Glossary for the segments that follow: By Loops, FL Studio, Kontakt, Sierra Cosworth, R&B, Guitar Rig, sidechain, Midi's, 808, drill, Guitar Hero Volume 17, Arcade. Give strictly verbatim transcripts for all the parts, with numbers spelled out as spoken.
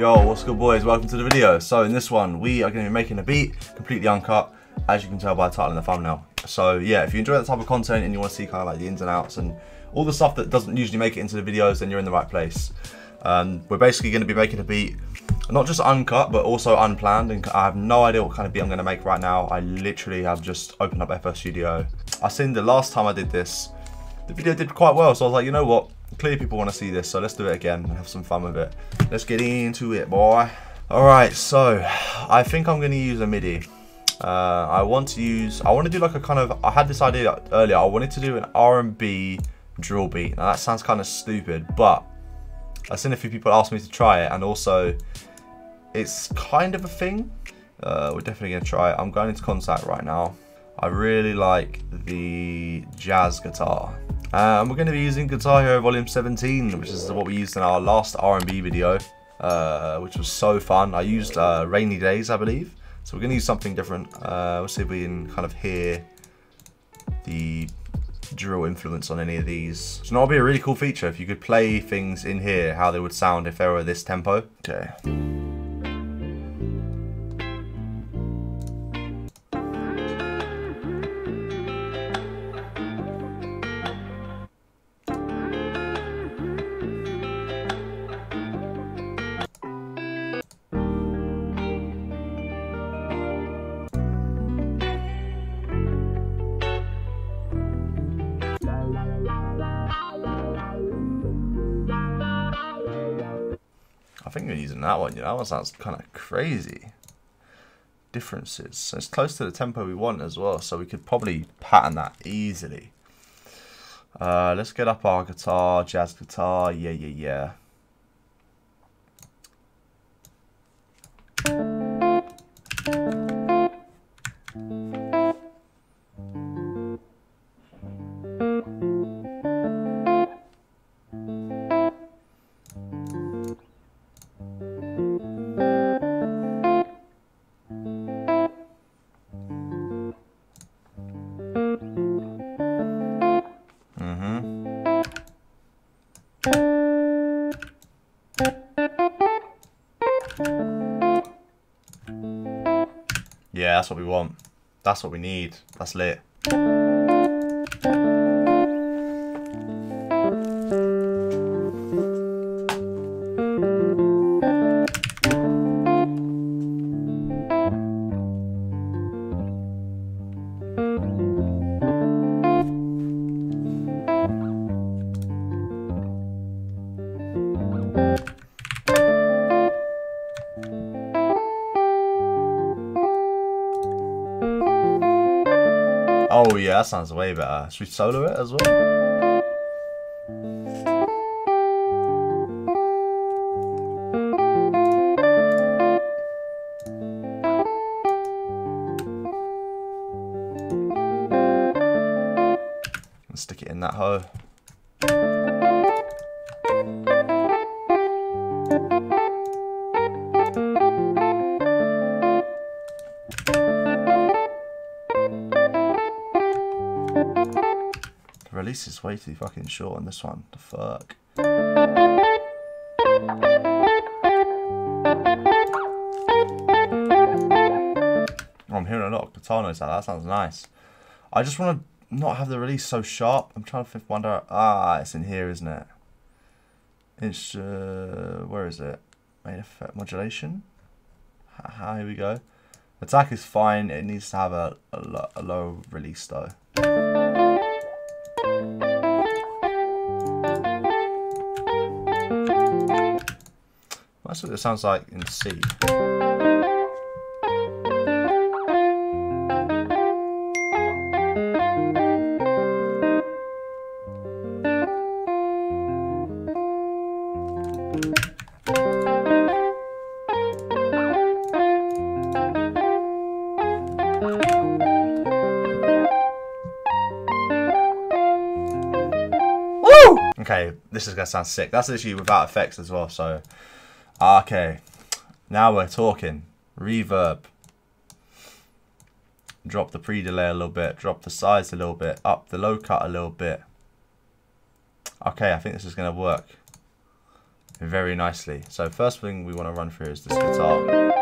Yo, what's good boys, welcome to the video. So in this one we are going to be making a beat completely uncut, as you can tell by the title and the thumbnail. So yeah, if you enjoy that type of content and you want to see kind of like the ins and outs and all the stuff that doesn't usually make it into the videos, then you're in the right place. Um, we're basically going to be making a beat, not just uncut but also unplanned, and I have no idea what kind of beat I'm going to make right now. I literally have just opened up F L Studio. I seen the last time I did this, the video did quite well, so I was like, you know what, clearly people want to see this, so let's do it again and have some fun with it. Let's get into it, boy. All right, so I think I'm going to use a MIDI. Uh, I want to use, I want to do like a kind of, I had this idea earlier, I wanted to do an R and B drill beat. Now that sounds kind of stupid, but I've seen a few people ask me to try it, and also it's kind of a thing. Uh, we're definitely going to try it. I'm going into Kontakt right now. I really like the jazz guitar. And um, we're going to be using Guitar Hero Volume seventeen, which is what we used in our last R and B video, uh, which was so fun. I used uh, Rainy Days, I believe. So we're going to use something different. Uh, we'll see if we can kind of hear the drill influence on any of these. So that would be a really cool feature if you could play things in here, how they would sound if they were this tempo. Okay. I think we're using that one, you know, that one sounds kind of crazy. Differences, so it's close to the tempo we want as well, so we could probably pattern that easily. Uh, let's get up our guitar, jazz guitar, yeah, yeah, yeah. Yeah, that's what we want. That's what we need. That's lit. Oh yeah, that sounds way better. Should we solo it as well? Let's stick it in that hole. Release is way too fucking short on this one. The fuck. Oh, I'm hearing a lot of guitar notes like that. That sounds nice. I just want to not have the release so sharp. I'm trying to wonder. Ah, it's in here, isn't it? It's uh, where is it? Main effect modulation. Haha, here we go. Attack is fine. It needs to have a a, lo a low release though. That's what it sounds like in C. Woo! Okay, this is gonna sound sick. That's literally without effects as well, so. Okay, now we're talking. Reverb. Drop the pre-delay a little bit, drop the size a little bit, up the low cut a little bit. Okay, I think this is going to work. very nicely. So first thing we want to run through is this guitar.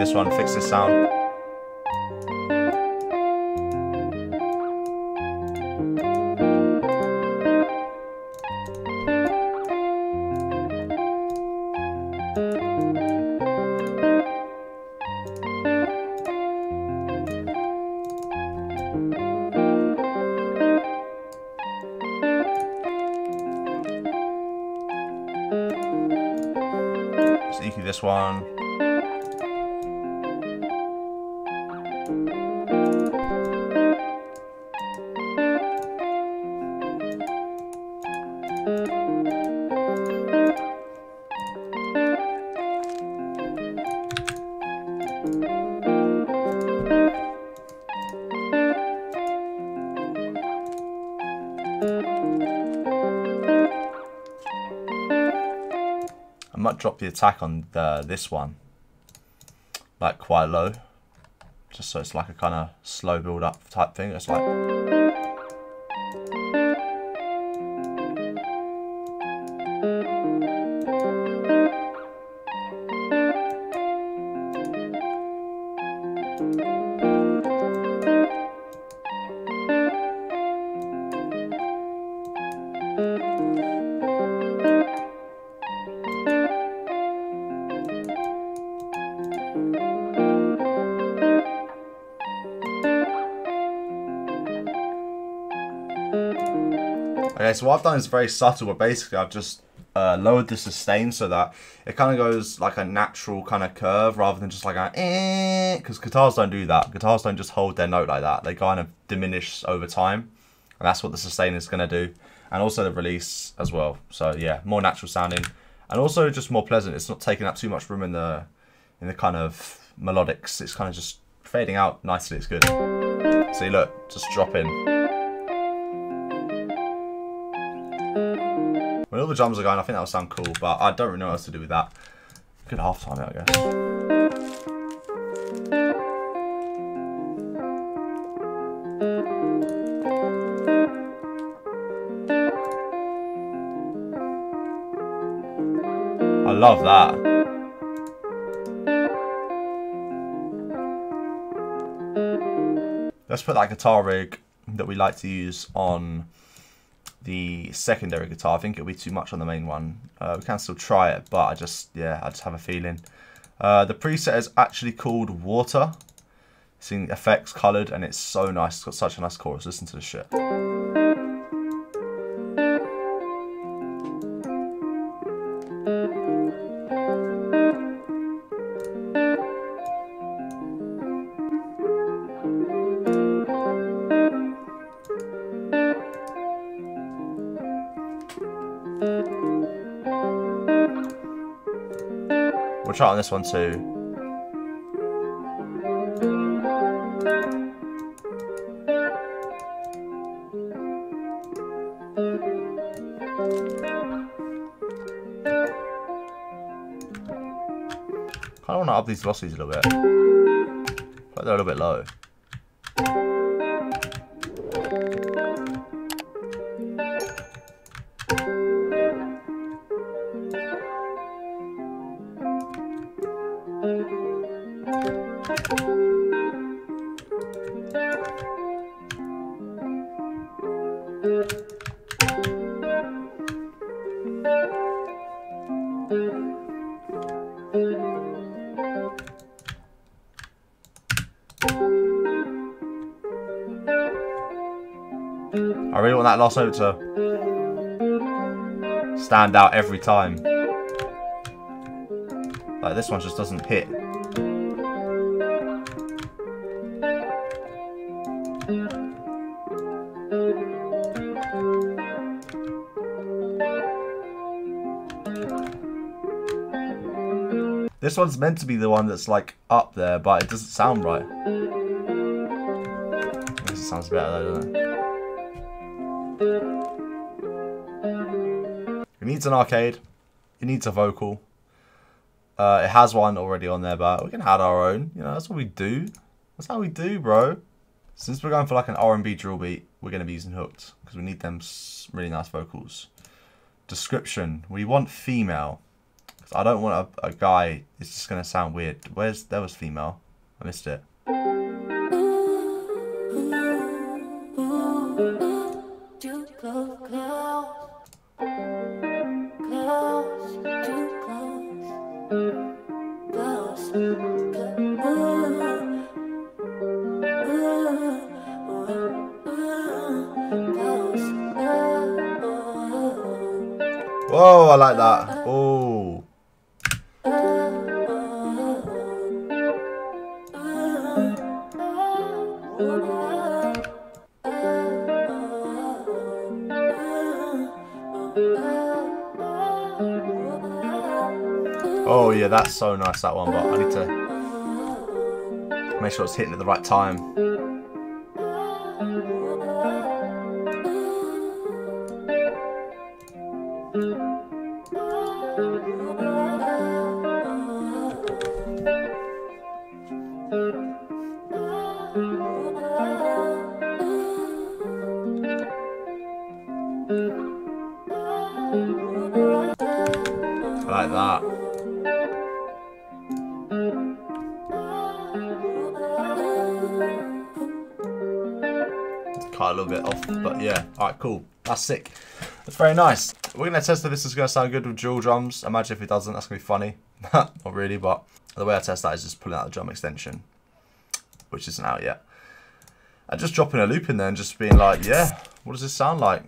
This one, fix this sound. Let's E Q this one. I might drop the attack on the, this one, like quite low, just so it's like a kind of slow build up type thing. It's like, okay, so what I've done is very subtle, but basically I've just uh, lowered the sustain so that it kind of goes like a natural kind of curve rather than just like a eh, because guitars don't do that. Guitars don't just hold their note like that. They kind of diminish over time, and that's what the sustain is going to do, and also the release as well. So yeah, more natural sounding, and also just more pleasant. It's not taking up too much room in the in the kind of melodics. It's kind of just fading out nicely. It's good. See, look, just drop in. When all the drums are going, I think that'll sound cool, but I don't really know what else to do with that. Good half time, I guess. I love that. Let's put that guitar rig that we like to use on the secondary guitar. I think it'll be too much on the main one. Uh, we can still try it, but I just, yeah, I just have a feeling. Uh, the preset is actually called Water. It's in effects coloured, and it's so nice. It's got such a nice chorus. Listen to this shit. We'll try it on this one too. Kind of want to up these velocities a little bit. But they're a little bit low. I really want that last note to stand out every time. Like this one just doesn't hit. This one's meant to be the one that's like up there, but it doesn't sound right. I guess it sounds better though, doesn't it? It needs an arcade. It needs a vocal. Uh, it has one already on there, but we can add our own. You know, that's what we do. That's how we do, bro. Since we're going for like an R and B drill beat, we're going to be using hooks because we need them really nice vocals. Description. We want female. Cause I don't want a, a guy. It's just going to sound weird. Where's there was female? I missed it. Whoa, I like that. Oh. Oh yeah, that's so nice, that one, but I need to make sure it's hitting at the right time. I like that. Cut a little bit off, but yeah. Alright, cool. That's sick. That's very nice. We're going to test if this is going to sound good with dual drums. Imagine if it doesn't, that's going to be funny. Not really, but the way I test that is just pulling out the drum extension, which isn't out yet. And just dropping a loop in there and just being like, yeah, what does this sound like?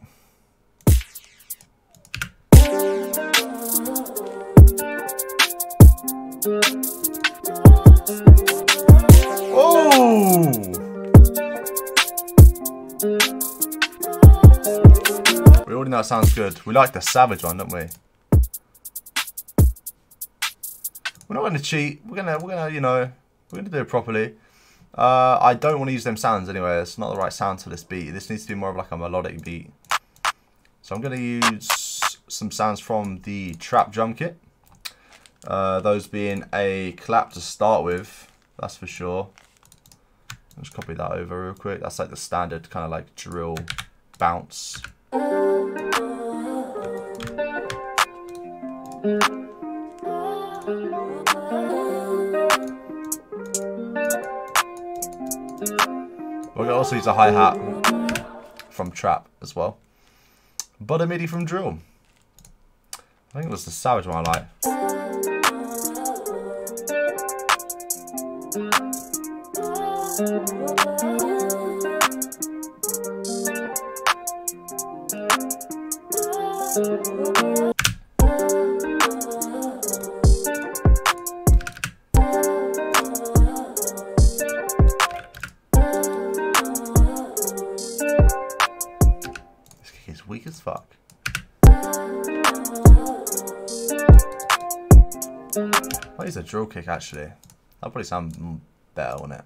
That sounds good. We like the savage one, don't we? We're not going to cheat. We're gonna, we're gonna, you know, we're gonna do it properly. Uh, I don't want to use them sounds anyway. It's not the right sound for this beat. This needs to be more of like a melodic beat. So I'm going to use some sounds from the trap drum kit. Uh, those being a clap to start with, that's for sure. I'll just copy that over real quick. That's like the standard kind of like drill bounce. We're gonna also use a hi-hat from trap as well, but a MIDI from drill. I think it was the savage one I like. Weak as fuck. I'll use a drill kick actually. That'll probably sound better, wouldn't it?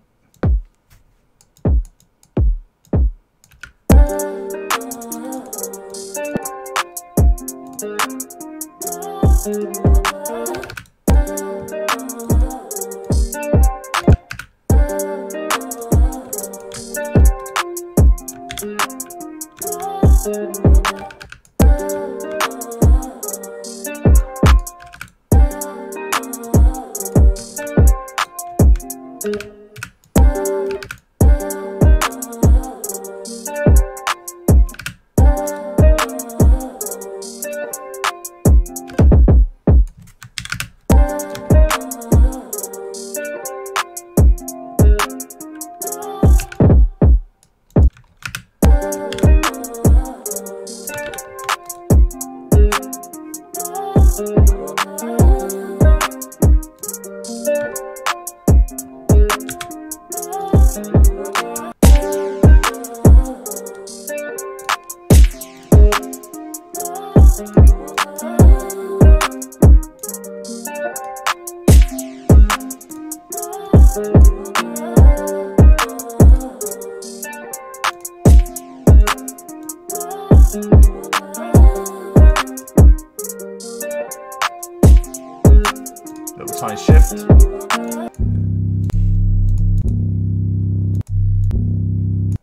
sign shift.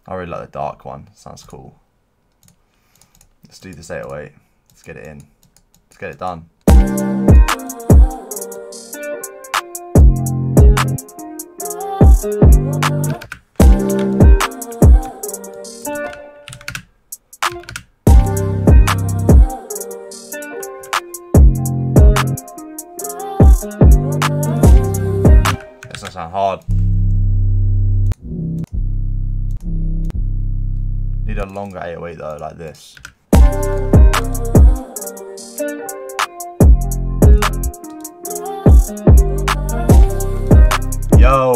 I really like the dark one, sounds cool. Let's do this eight oh eight, let's get it in, let's get it done. It's gonna sound hard. Need a longer eight oh eight though, like this. Yo!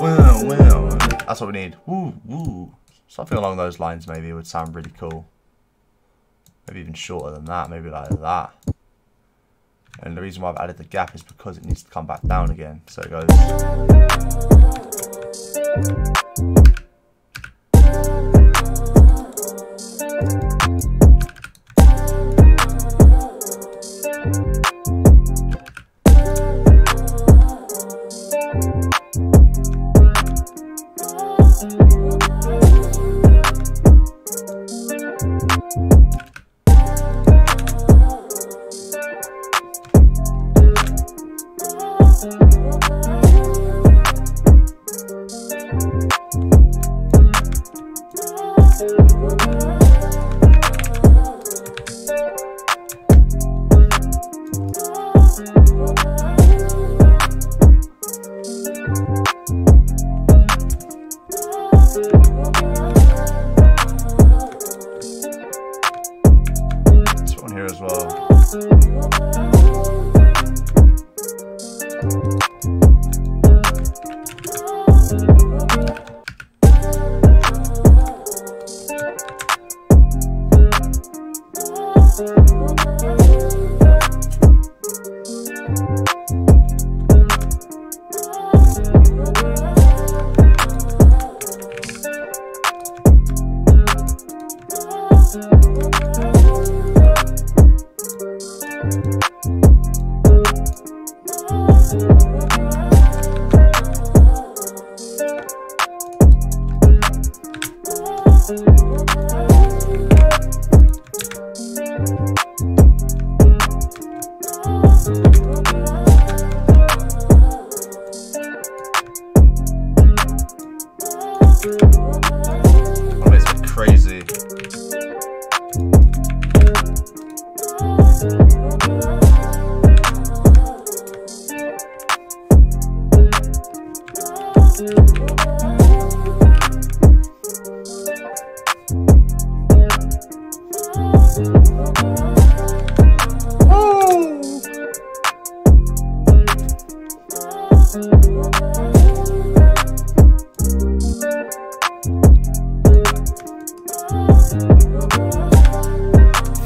Wow, wow. That's what we need. Woo, woo. Something along those lines maybe would sound really cool. Maybe even shorter than that, maybe like that. And the reason why I've added the gap is because it needs to come back down again. So it goes.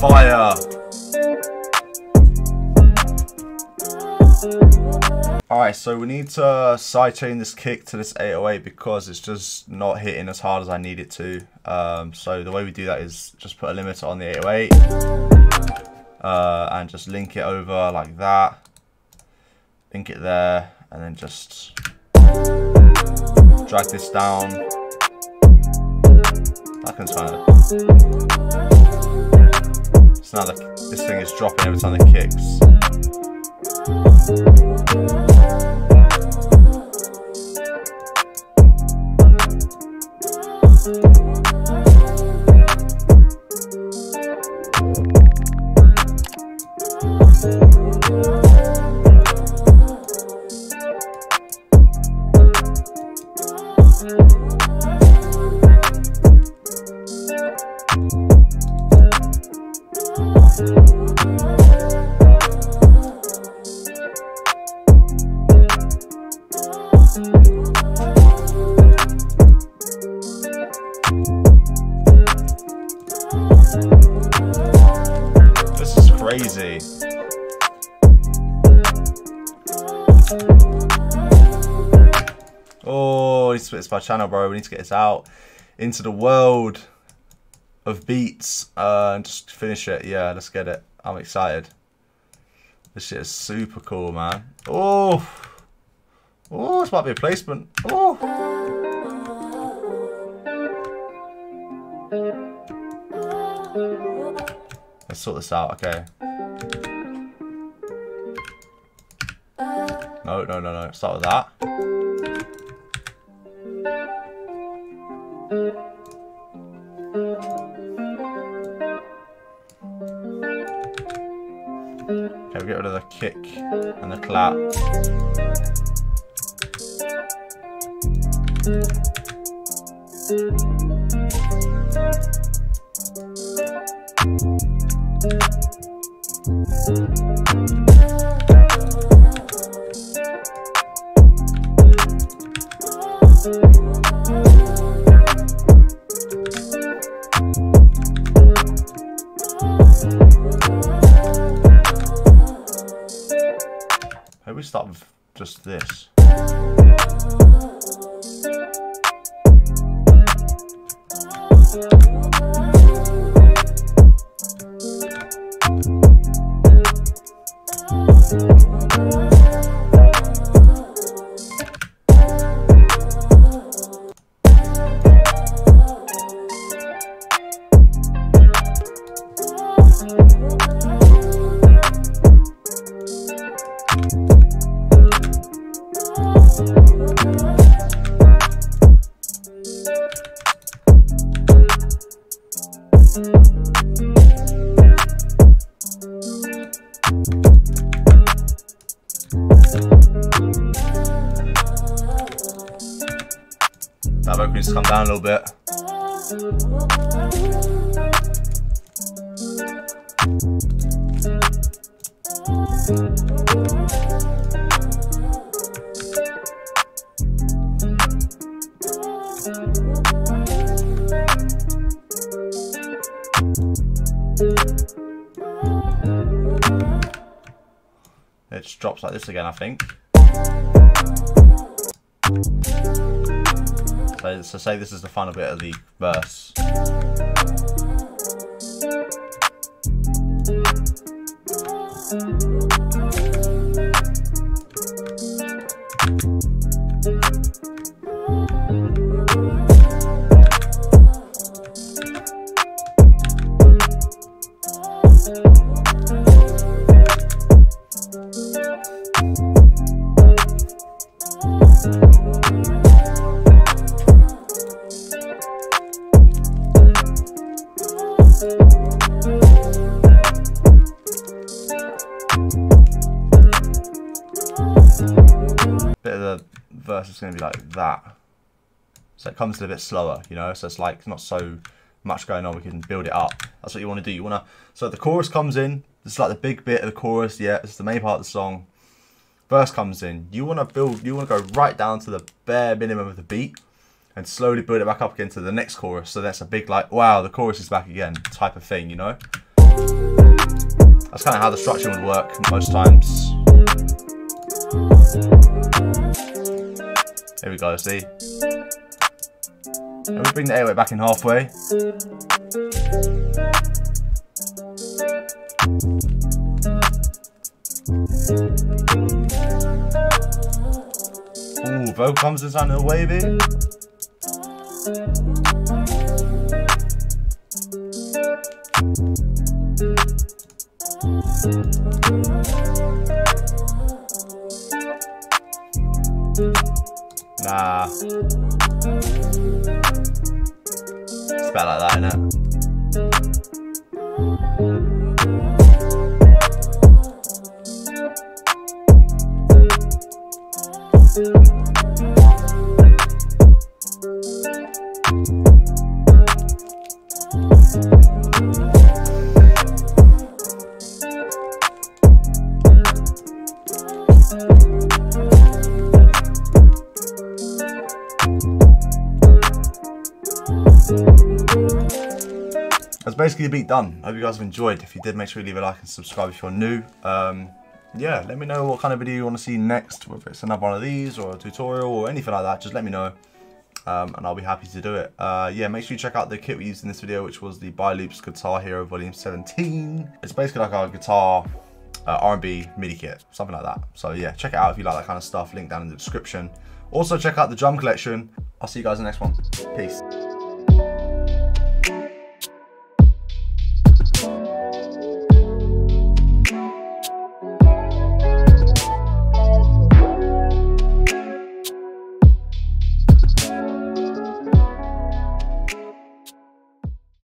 Fire! Alright, so we need to sidechain this kick to this eight oh eight because it's just not hitting as hard as I need it to. Um, so the way we do that is just put a limiter on the eight oh eight uh, and just link it over like that. Link it there and then just drag this down. That can sound. So now the, this thing is dropping every time it kicks. Crazy. Oh, this is my channel, bro. We need to get this out into the world of beats uh, and just finish it. Yeah, let's get it. I'm excited. This shit is super cool, man. Oh, oh, this might be a placement. Oh. Let's sort this out. Okay. No, no, no, no. Start with that. Get rid of the kick and the clap. Maybe start with just this. That vocal needs to come down a little bit. It just drops like this again, I think. So, so say this is the final bit of the verse. Verse is going to be like that, so it comes a bit slower, you know, so it's like not so much going on, we can build it up. That's what you want to do. You want to, so the chorus comes in, it's like the big bit of the chorus, yeah, it's the main part of the song. Verse comes in, you want to build, you want to go right down to the bare minimum of the beat and slowly build it back up again to the next chorus. So that's a big like, wow, the chorus is back again type of thing, you know. That's kind of how the structure would work most times. Here we go, see? And we bring the eight oh eight back in halfway. Ooh, vocal comes in sounding wavy. Nah. It's about like that, innit? That's basically the beat done. I hope you guys have enjoyed. If you did, make sure you leave a like and subscribe if you're new. Um, yeah, let me know what kind of video you want to see next, whether it's another one of these or a tutorial or anything like that. Just let me know, um, and I'll be happy to do it. Uh, yeah, make sure you check out the kit we used in this video, which was the By Loops Guitar Hero Volume seventeen. It's basically like our guitar uh, R and B MIDI kit, something like that. So yeah, check it out if you like that kind of stuff. Link down in the description. Also check out the drum collection. I'll see you guys in the next one. Peace.